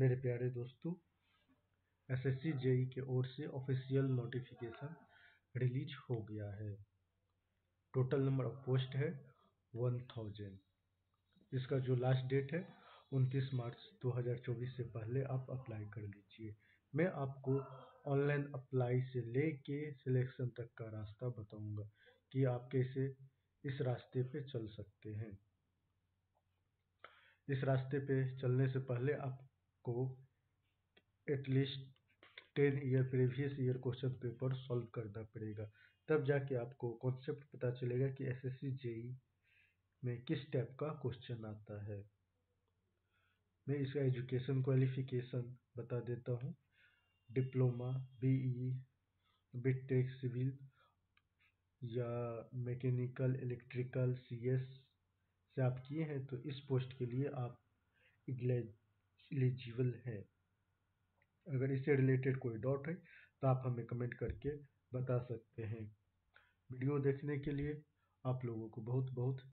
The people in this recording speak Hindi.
मेरे प्यारे दोस्तों, एसएससी जेई के ओर से ऑफिशियल नोटिफिकेशन रिलीज हो गया है। टोटल नंबर ऑफ पोस्ट है 1000। इसका जो लास्ट डेट है 29 मार्च 2024 से पहले आप अप्लाई कर लीजिए। मैं आपको ऑनलाइन अप्लाई से लेके सिलेक्शन तक का रास्ता बताऊंगा कि आप कैसे इस रास्ते पे चल सकते हैं। इस रास्ते पे चलने से पहले आपको at least 10 year previous year question paper solve करना पड़ेगा, तब जाके आपको कॉन्सेप्ट पता चलेगा कि एसएससी जेई में किस टाइप का क्वेश्चन आता है। मैं इसका एजुकेशन क्वालिफिकेशन बता देता हूँ। डिप्लोमा, बीई, बीटेक सिविल या मैकेनिकल, इलेक्ट्रिकल, सीएस से आप किए हैं तो इस पोस्ट के लिए आप एलिजिबल हैं। अगर इससे रिलेटेड कोई डाउट है तो आप हमें कमेंट करके बता सकते हैं। वीडियो देखने के लिए आप लोगों को बहुत बहुत